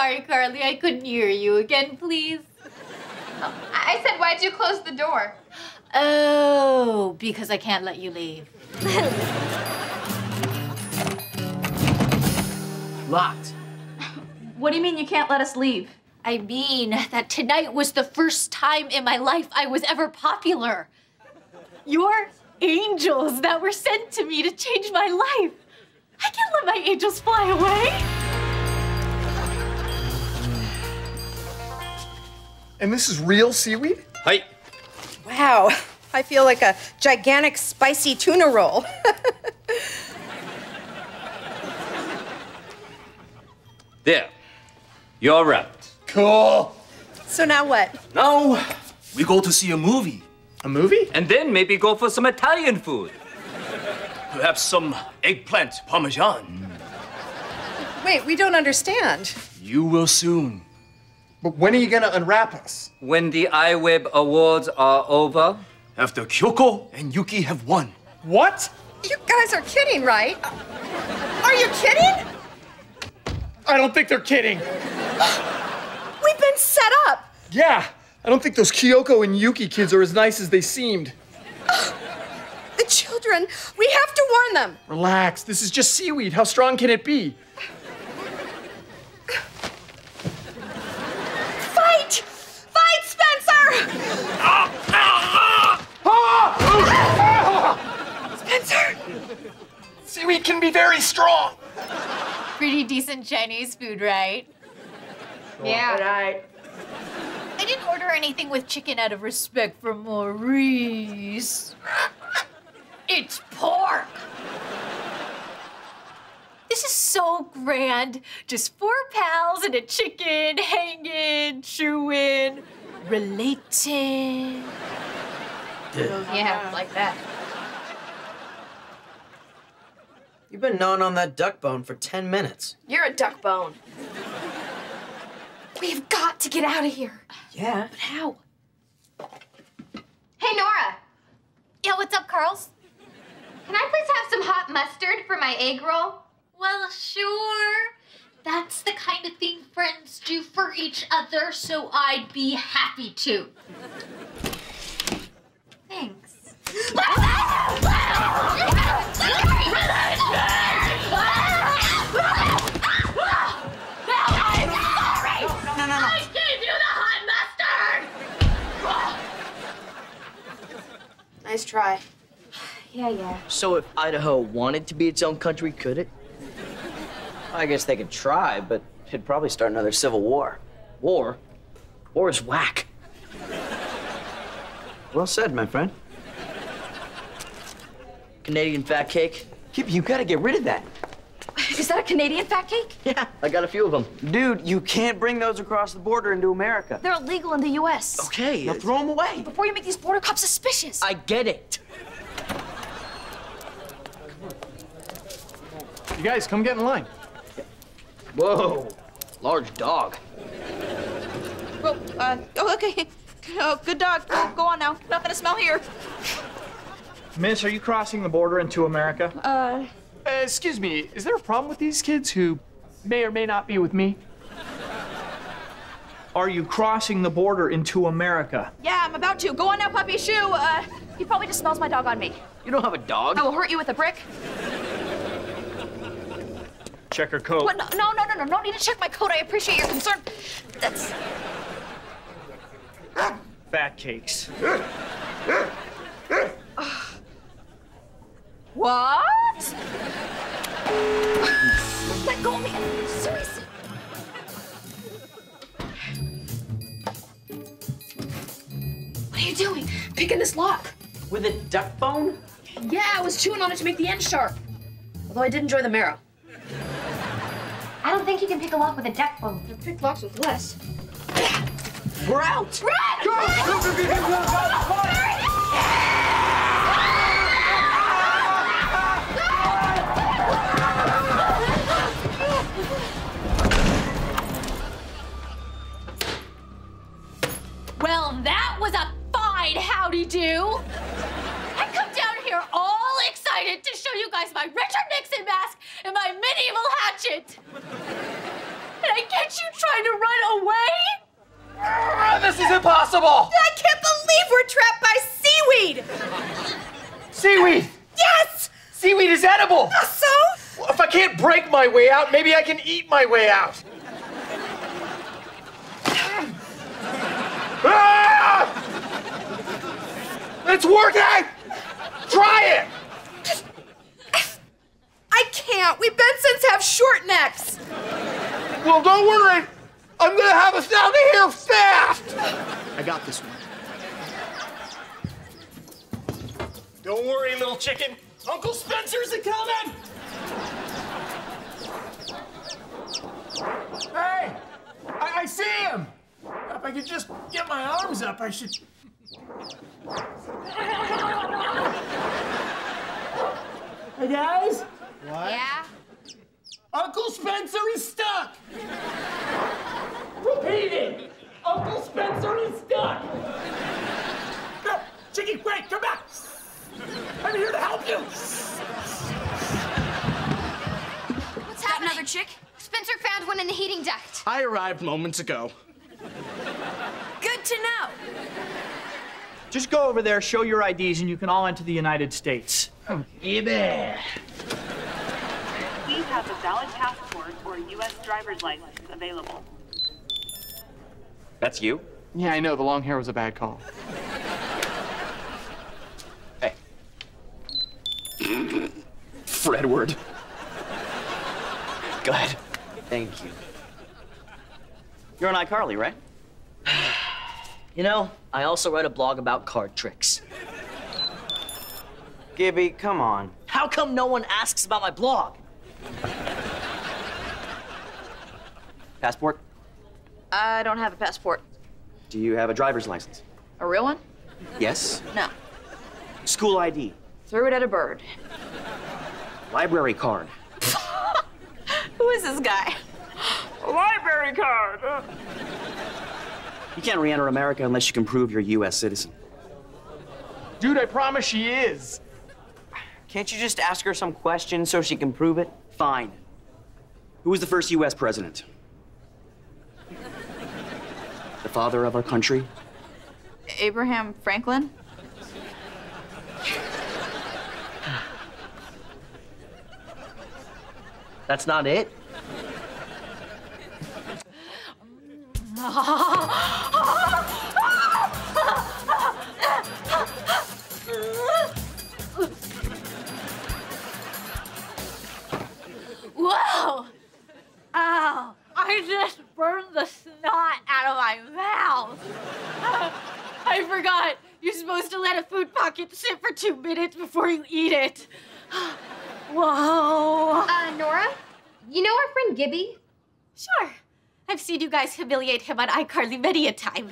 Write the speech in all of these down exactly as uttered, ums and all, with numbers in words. sorry, Carly. I couldn't hear you again, please. Oh, I said, why'd you close the door? Oh, because I can't let you leave. Locked. What do you mean you can't let us leave? I mean that tonight was the first time in my life I was ever popular. Your angels that were sent to me to change my life. I can't let my angels fly away. And this is real seaweed? Hi. Wow. I feel like a gigantic spicy tuna roll. There. You're wrapped. Cool. So now what? Now, we go to see a movie. A movie? And then maybe go for some Italian food. Perhaps some eggplant parmesan. Wait, we don't understand. You will soon. But when are you gonna unwrap us? When the iWeb Awards are over. After Kyoko and Yuki have won. What? You guys are kidding, right? Are you kidding? I don't think they're kidding. We've been set up. Yeah, I don't think those Kyoko and Yuki kids are as nice as they seemed. The children, we have to warn them. Relax, this is just seaweed. How strong can it be? Fight! Fight, Spencer! Spencer! Seaweed can be very strong. Pretty decent Chinese food, right? Sure. Yeah. Right. I didn't order anything with chicken out of respect for Maurice. It's pork. This is so grand. Just four pals and a chicken hanging, chewing, relating. Yeah, like that. You've been gnawing on that duck bone for ten minutes. You're a duck bone. We've got to get out of here. Yeah. But how? Hey, Nora. Yeah, what's up, Carls? Can I please have some hot mustard for my egg roll? Well, sure. That's the kind of thing friends do for each other, so I'd be happy to. Thanks. Nice try. Yeah, yeah. So if Idaho wanted to be its own country, could it? I guess they could try, but it'd probably start another civil war. War? War is whack. Well said, my friend. Canadian fat cake. You gotta get rid of that. Is that a Canadian fat cake? Yeah, I got a few of them. Dude, you can't bring those across the border into America. They're illegal in the U S Okay. Now throw them away. Before you make these border cops suspicious. I get it. You guys, come get in line. Whoa. Large dog. Well, uh, oh, okay. Oh, good dog. Oh, go on now. Not gonna smell here. Miss, are you crossing the border into America? Uh... Uh, excuse me, is there a problem with these kids who may or may not be with me? Are you crossing the border into America? Yeah, I'm about to. Go on now, puppy shoe. Uh, he probably just smells my dog on me. You don't have a dog. I will hurt you with a brick. Check her coat. What? No, no, no, no, no. No need to check my coat. I appreciate your concern. That's... Fat cakes. What? Let go of me. Seriously. What are you doing? Picking this lock. With a duck bone? Yeah, I was chewing on it to make the end sharp. Although I did enjoy the marrow. I don't think you can pick a lock with a duck bone. You pick locks with less. We're out! We're out! Go! Go! Well, that was a fine howdy-do. I come down here all excited to show you guys my Richard Nixon mask and my medieval hatchet. And I Didn't you try to run away? This is impossible! I can't believe we're trapped by seaweed! Seaweed? Yes! Seaweed is edible! Uh, so? Well, if I can't break my way out, maybe I can eat my way out. Ah! It's working! Try it! I can't. We Bensons have short necks. Well, don't worry. I'm gonna have us down here fast. I got this one. Don't worry, little chicken. Uncle Spencer's a-coming. Hey, I, I see him. If I could just get my arms up, I should. Hey, guys? What? Yeah? Uncle Spencer is stuck! Repeat it! Uncle Spencer is stuck! No, Chicky, wait, come back! I'm here to help you! What's happening? Got another chick? Spencer found one in the heating duct. I arrived moments ago. Good to know. Just go over there, show your I Ds, and you can all enter the United States. Oh, yeah. Please have a valid passport or a U S driver's license available. That's you? Yeah, I know. The long hair was a bad call. Hey. Fredward. Go ahead. Thank you. You're on iCarly, right? You know, I also write a blog about card tricks. Gibby, come on. How come no one asks about my blog? Passport? I don't have a passport. Do you have a driver's license? A real one? Yes. No. School I D? Threw it at a bird. Library card? Who is this guy? A library card! Uh. You can't re-enter America unless you can prove you're a U S citizen. Dude, I promise she is. Can't you just ask her some question so she can prove it? Fine. Who was the first U S president? The father of our country? Abraham Franklin? That's not it. Whoa! Ow! I just burned the snot out of my mouth. Uh, I forgot. You're supposed to let a food pocket sit for two minutes before you eat it. Whoa. Uh, Nora? You know our friend Gibby? Sure. I've seen you guys humiliate him on iCarly many a time.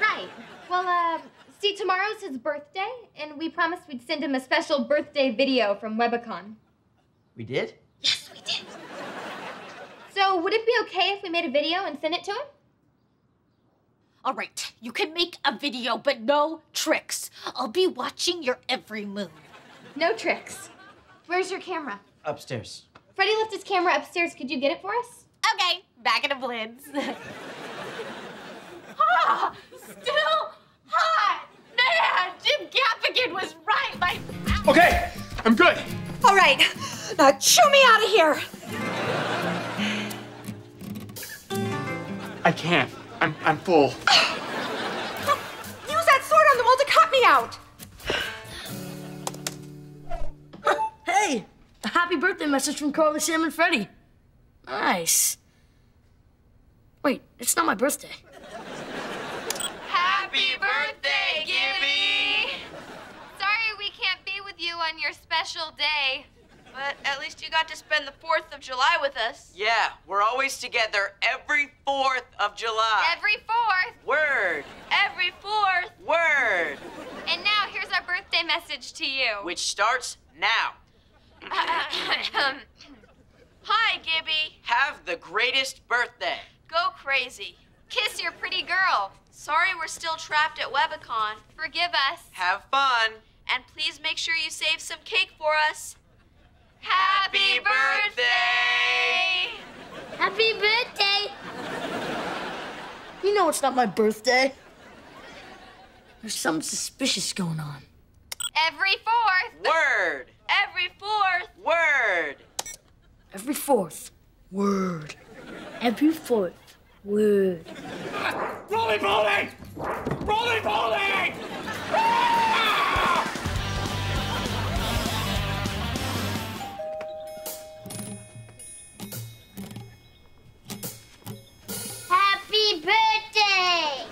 Right. Well, uh, see, tomorrow's his birthday, and we promised we'd send him a special birthday video from Webicon. We did? Yes, we did. So would it be okay if we made a video and sent it to him? All right, you can make a video, but no tricks. I'll be watching your every move. No tricks. Where's your camera? Upstairs. Freddie left his camera upstairs. Could you get it for us? Okay, back in a blitz. Ah, still hot. Man, Jim Gaffigan was right. My... Okay, I'm good. All right, now chew me out of here. I can't. I'm, I'm full. Use that sword on the wall to cut me out. Hey, a happy birthday message from Carly, Sam, and Freddie. Nice. Wait, it's not my birthday. Happy birthday, Gibby! Sorry we can't be with you on your special day. But at least you got to spend the fourth of July with us. Yeah, we're always together every fourth of July. Every fourth? Word. Every fourth? Word. And now, here's our birthday message to you. Which starts now. Uh, Hi, Gibby. Have the greatest birthday. Go crazy. Kiss your pretty girl. Sorry we're still trapped at Webicon. Forgive us. Have fun. And please make sure you save some cake for us. Happy birthday! Happy birthday! know it's not my birthday. There's something suspicious going on. Every fourth. Word. Every fourth. Word. Every fourth. Word. Every fourth. Word. Rolling, rolling! Rolling, rolling! Happy birthday!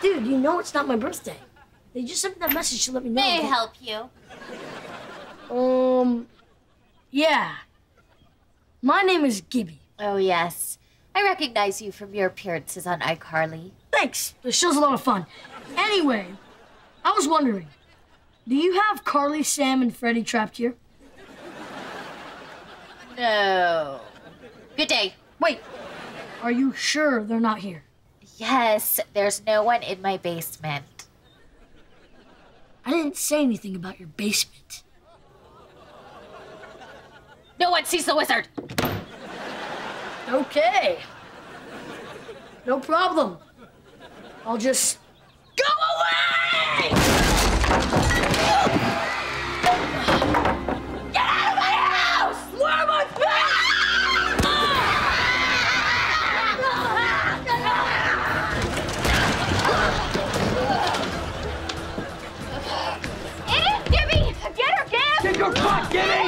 Dude, you know it's not my birthday. They just sent me that message to let me know. May I help you? Um, yeah. My name is Gibby. Oh, yes. I recognize you from your appearances on iCarly. Thanks. The show's a lot of fun. Anyway, I was wondering, do you have Carly, Sam, and Freddy trapped here? No. Good day. Wait. Are you sure they're not here? Yes. There's no one in my basement. I didn't say anything about your basement. No one sees the wizard. Okay. No problem. I'll just go away! Get out of my house! Where am I back? It is Gibby! Get her, Gib! Get your butt, Gibby!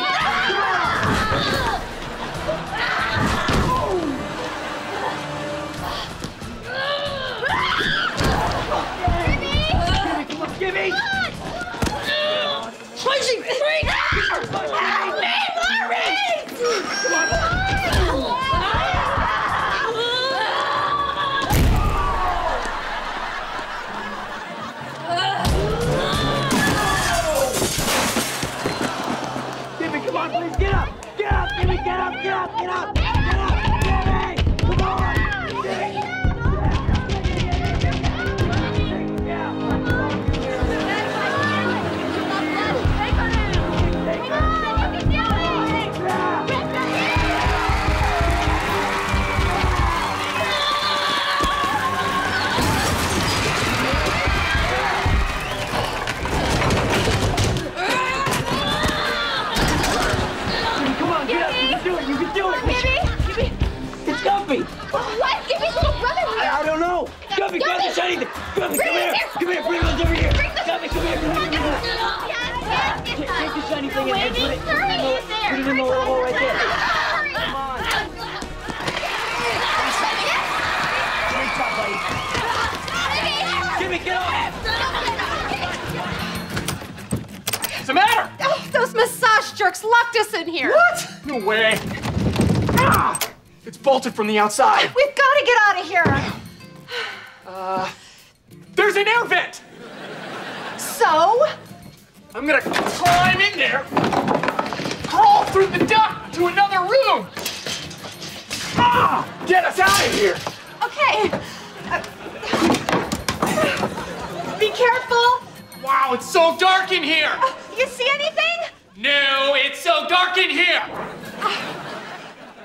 From the outside. We've got to get out of here. Uh, there's an air vent. So? I'm gonna climb in there, crawl through the duct to another room. Ah! Get us out of here. Okay. Uh, be careful. Wow, it's so dark in here. Uh, you see anything? No, it's so dark in here. Uh,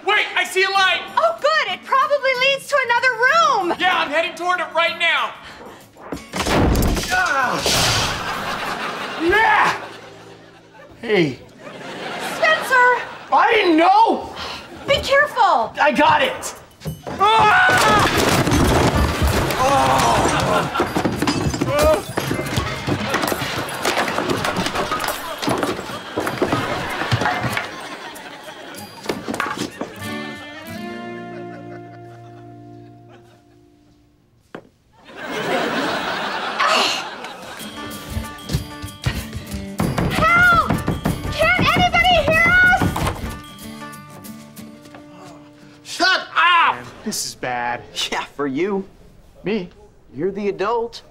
Wait, I see a light! Oh, good! It probably leads to another room! Yeah, I'm heading toward it right now! Ah. Yeah! Hey. Spencer! I didn't know! Be careful! I got it! Ah. Oh. Oh. Bad. Yeah, for you. Me? You're the adult.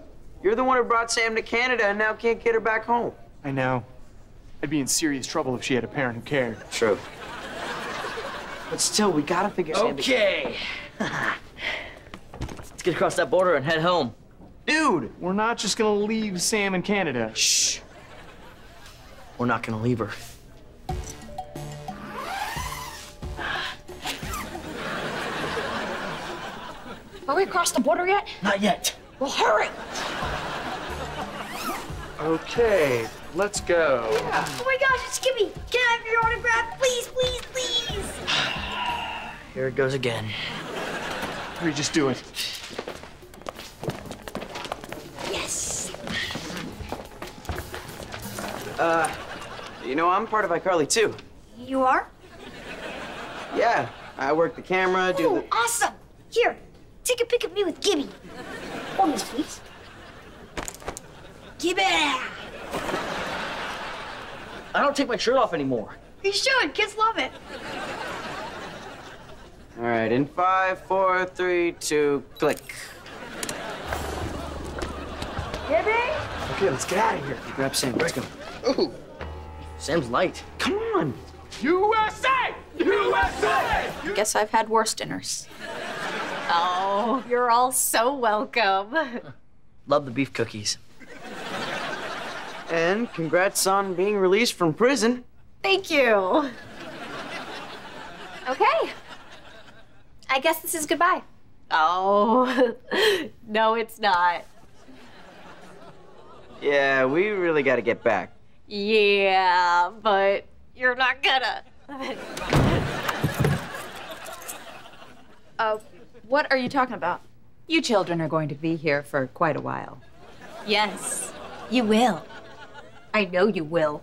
You're the one who brought Sam to Canada and now can't get her back home. I know. I'd be in serious trouble if she had a parent who cared. True. But still, we gotta figure Sam. Okay. Let's get across that border and head home. Dude! We're not just gonna leave Sam in Canada. Shh. We're not gonna leave her. Are we across the border yet? Not yet. Well, hurry! Okay, let's go. Yeah. Oh my gosh, it's Skippy! Can I have your autograph? Please, please, please! Here it goes again. Hurry, just do it. Yes! Uh, you know, I'm part of iCarly, too. You are? Yeah, I work the camera, do Ooh, the... awesome! Here, take a pic of me with Gibby. Hold this, please. Gibby! I don't take my shirt off anymore. You should. Kids love it. All right, in five, four, three, two, click. Gibby? Okay, let's get out of here. Grab Sam. Let's go. Ooh. Sam's light. Come on. U S A! U S A! Guess I've had worse dinners. Oh, you're all so welcome. Love the beef cookies. And congrats on being released from prison. Thank you. Okay. I guess this is goodbye. Oh, no, it's not. Yeah, we really gotta get back. Yeah, but you're not gonna. uh, What are you talking about? You children are going to be here for quite a while. Yes, you will. I know you will.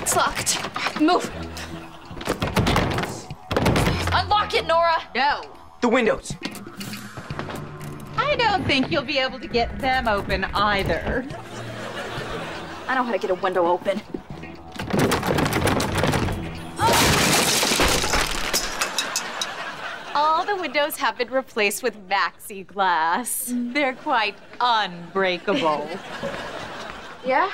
It's locked. Move. Unlock it, Nora. No. The windows. I don't think you'll be able to get them open either. I know how to get a window open. All the windows have been replaced with maxi glass. They're quite unbreakable. Yeah?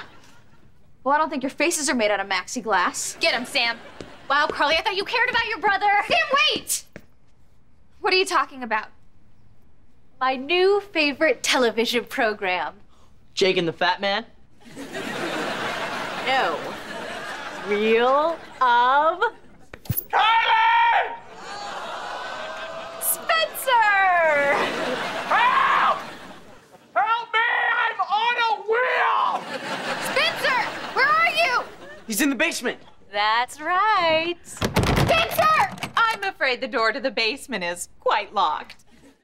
Well, I don't think your faces are made out of maxi glass. Get him, Sam. Wow, Carly, I thought you cared about your brother. Sam, wait! What are you talking about? My new favorite television program. Jake and the Fat Man? No. Reel of... Carly! Help! Help me! I'm on a wheel! Spencer! Where are you? He's in the basement. That's right. Spencer! I'm afraid the door to the basement is quite locked.